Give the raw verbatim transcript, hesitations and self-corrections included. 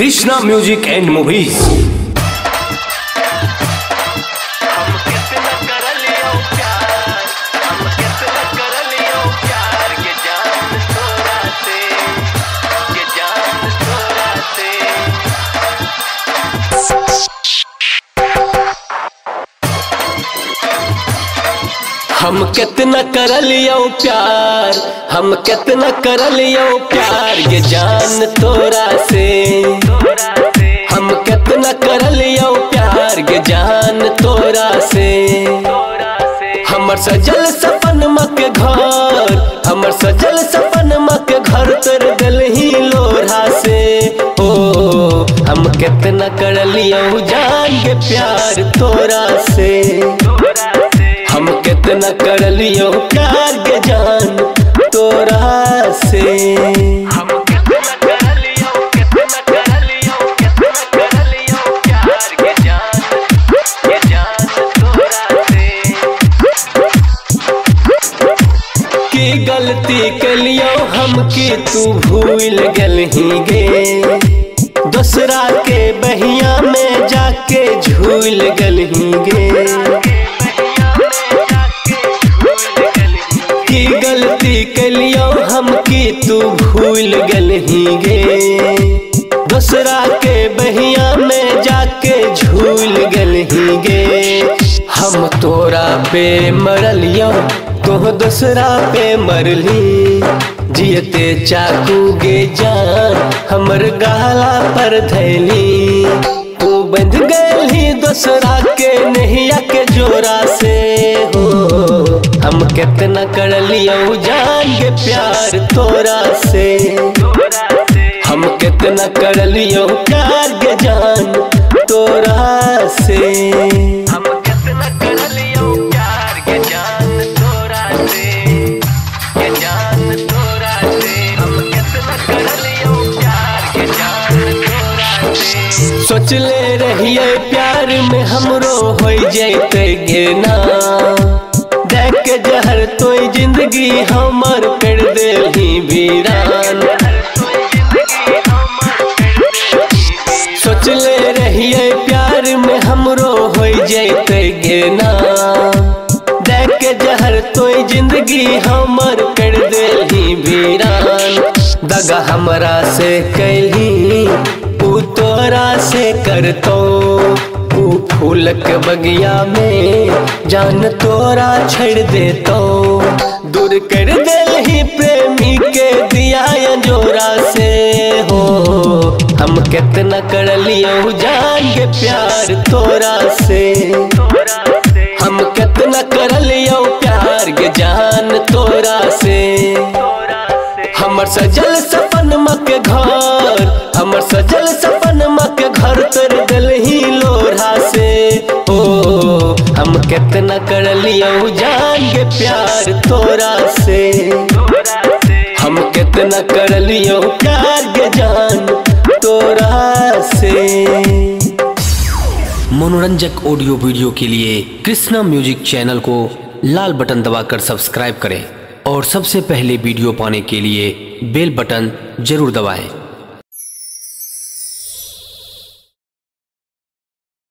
Krishna Music and Movies. हम कितना कर लियो प्यार, हम कितना कर लियो प्यार ये जान तोरा से। हम कितना कर लियो प्यार ये जान तोरा से। हमर सजल सपन मक घर, हमर सजल सपन मक घर तर गल ही लोरा से। ओ हम कितना कर लियो जान के प्यार तोरा से। हम कितना कर लियो प्यार के जान तोरा से। हम कितना कर लियो, कितना कर लियो, कितना कर लियो प्यार के जान, के जान तोरा से। की गलती के लियो हम की तू भूल गल ही गे, दूसरा के बहिया में जाके झूल गल ही गे। की गलती के लियो हम की तू भूल गल ही गे, दूसरा के बहिया में जाके झूल गल ही गे। हम तोरा पे मरलियो तो दूसरा पे मरली, जियते चाकू गे जान हमर गाला पर धैली। तू बंध गल ही दूसरा के नहिया के जोरा से। हो हम कितना कर लियो जान के प्यार तोरा से। हम कितना कर लियो प्यार के जान तोरा से। हम कितना कर लियो प्यार के जान तोरा से, के जान तोरा से। हम कितना कर लियो प्यार के जान तोरा से। सोच ले रहिए प्यार में हमरो होई जैते गेना, देख के जहर तोई जिंदगी हमर कर दे ही वीरान। सोच ले रहिए प्यार में हमरो होई जैते गेना, देख के जहर तोई जिंदगी हमर कर दे ही वीरान। दगा हमरा से कैली ऊ तोरा से करतो, फूल के बगिया में जान तोरा छड़ देतो। दूर कर दिल ही प्रेमी के दिया जोरा से। हो हम कितना कर लियो जान के प्यार तोरा से। हम कितना कर लियो प्यार के जान तोरा से। हमर सजल सपन मक घर, हमर सजल सपन मक घर तर गल ही लोरा से। ओ हम कितना कर लियो जान के प्यार तोरा से। हम कितना कर लियो प्यार के जान तोरा से। मनोरंजक ऑडियो वीडियो के लिए कृष्णा म्यूजिक चैनल को लाल बटन दबाकर सब्सक्राइब करें और सबसे पहले वीडियो पाने के लिए बेल बटन जरूर दबाएं।